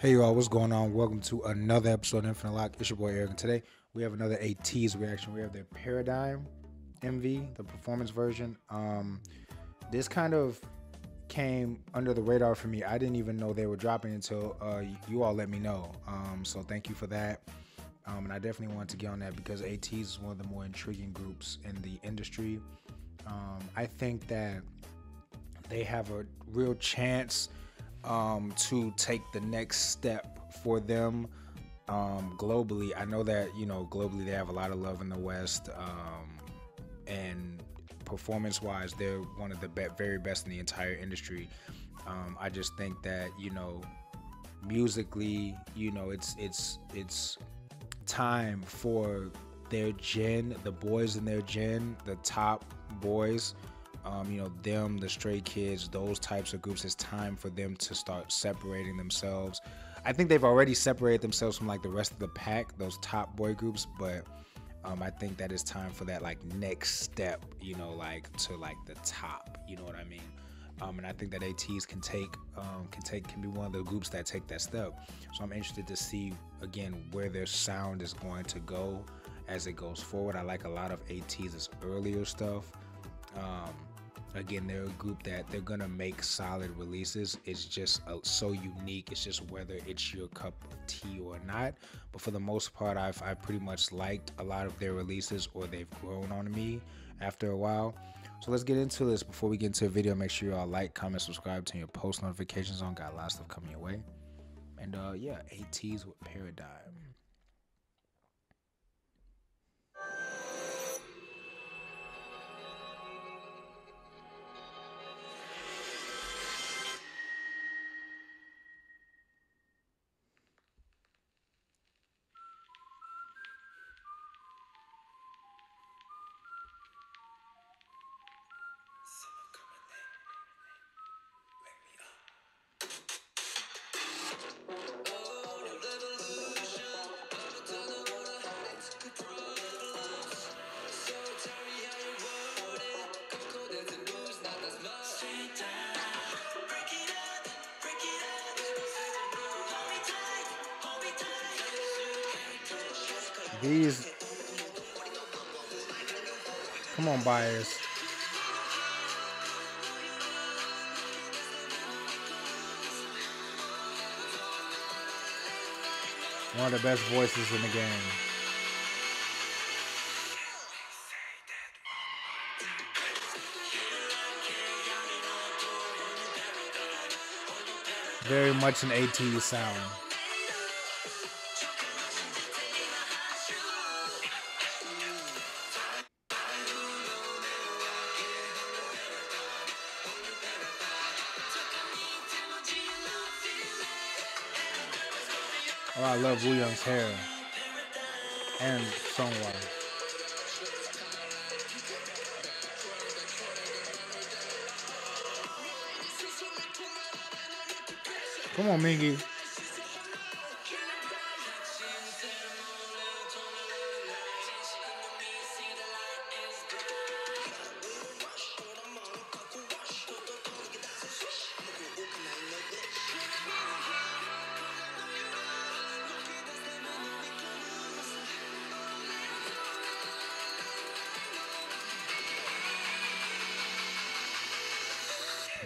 Hey y'all, what's going on? Welcome to another episode of Infinite Lock. It's your boy Eric, and today we have another ATEEZ reaction. We have their Paradigm MV, the performance version. This kind of came under the radar for me. I didn't even know they were dropping until you all let me know. So thank you for that. And I definitely wanted to get on that because ATEEZ is one of the more intriguing groups in the industry. I think that they have a real chance to take the next step for them globally. I know that, you know, globally they have a lot of love in the West, and performance wise they're one of the very best in the entire industry. I just think that, you know, musically, you know, it's time for their gen, the boys in their gen, the top boys, you know, them, the Stray Kids, those types of groups. It's time for them to start separating themselves. I think they've already separated themselves from like the rest of the pack, those top boy groups, but I think that it's time for that like next step, you know, like to like the top, you know what I mean? And I think that ATEEZ can be one of the groups that take that step. So I'm interested to see again where their sound is going to go as it goes forward. I like a lot of ATEEZ's earlier stuff. Again, they're a group that they're gonna make solid releases. It's just so unique. It's just whether it's your cup of tea or not. But for the most part, I pretty much liked a lot of their releases, or they've grown on me after a while. So let's get into this. Before we get into the video, make sure you all like, comment, subscribe, turn your post notifications on. Got a lot of stuff coming your way. And yeah, ATEEZ with Paradigm. These, come on, buyers. One of the best voices in the game. Very much an ATEEZ sound. Oh, I love Wooyoung's hair and songwriting. Come on, Mingi.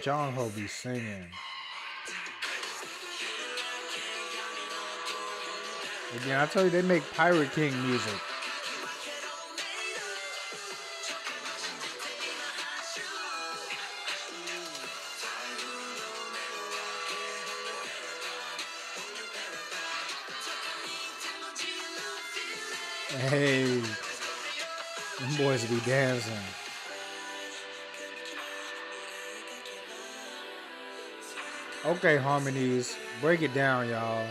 Jongho be singing. Again, I tell you, they make Pirate King music. Hey, them boys be dancing. Okay, harmonies, break it down, y'all.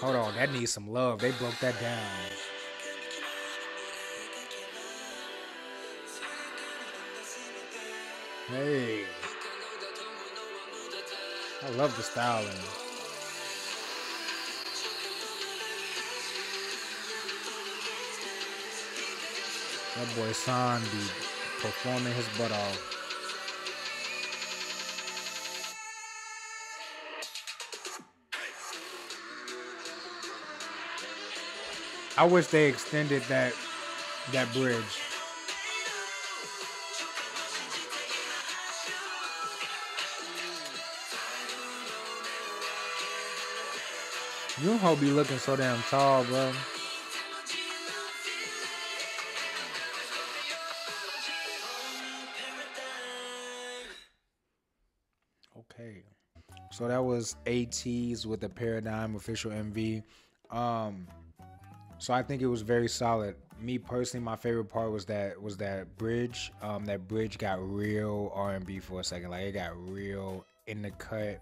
Hold on, that needs some love. They broke that down. Hey, I love the styling. That boy San be performing his butt off. I wish they extended that bridge. Jongho be looking so damn tall, bro. Okay. So that was ATEEZ with the Paradigm official MV. So I think it was very solid. Me personally, my favorite part was that bridge. That bridge got real R&B for a second. Like, it got real in the cut,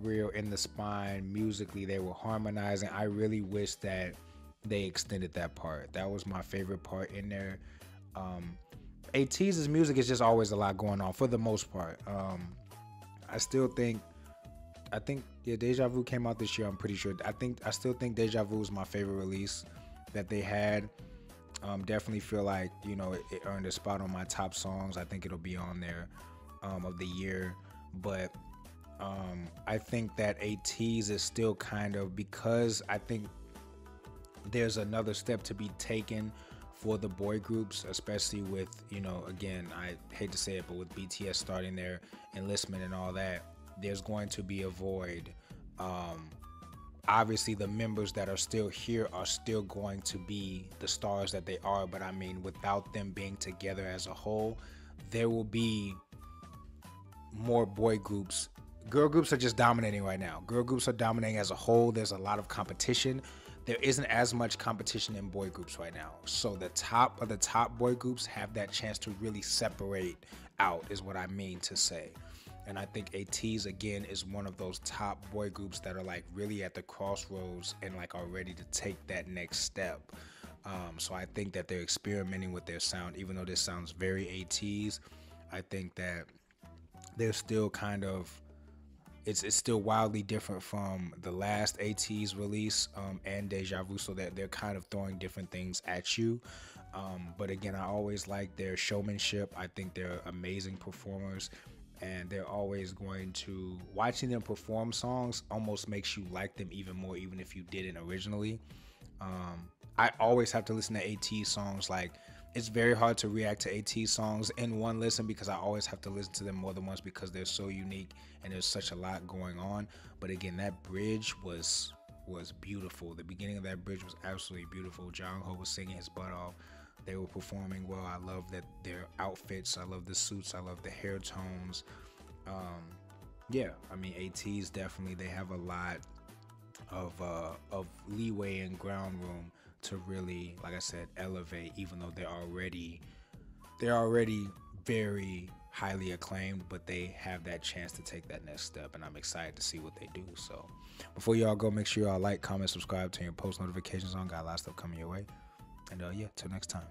real in the spine. Musically, they were harmonizing. I really wish that they extended that part. That was my favorite part in there. ATEEZ's music is just always a lot going on for the most part. I think yeah, Deja Vu came out this year, I'm pretty sure. I still think Deja Vu is my favorite release that they had. Definitely feel like, you know, it earned a spot on my top songs. I think it'll be on there of the year. But I think that ATEEZ is still kind of, because I think there's another step to be taken for the boy groups, especially with, you know, again, I hate to say it, but with BTS starting their enlistment and all that, there's going to be a void. Obviously, the members that are still here are still going to be the stars that they are, but I mean, without them being together as a whole, there will be more boy groups. Girl groups are just dominating right now. Girl groups are dominating as a whole. There's a lot of competition. There isn't as much competition in boy groups right now. So the top of the top boy groups have that chance to really separate out, is what I mean to say. And I think ATEEZ, again, is one of those top boy groups that are like really at the crossroads and like are ready to take that next step. So I think that they're experimenting with their sound, even though this sounds very ATEEZ. I think that they're still kind of, it's still wildly different from the last ATEEZ release and Deja Vu, so that they're kind of throwing different things at you. But again, I always like their showmanship. I think they're amazing performers, and they're always going to, watching them perform songs almost makes you like them even more, even if you didn't originally. I always have to listen to ATEEZ songs. Like, it's very hard to react to ATEEZ songs in one listen, because I always have to listen to them more than once because they're so unique and there's such a lot going on. But again, that bridge was beautiful. The beginning of that bridge was absolutely beautiful. Jongho was singing his butt off. They were performing well. I love that their outfits. I love the suits. I love the hair tones. Yeah, I mean, ATEEZ definitely, they have a lot of leeway and ground room to really, like I said, elevate, even though they're already very highly acclaimed, but they have that chance to take that next step, and I'm excited to see what they do. So before y'all go, make sure y'all like, comment, subscribe, turn your post notifications on. Got a lot of stuff coming your way. And yeah, till next time.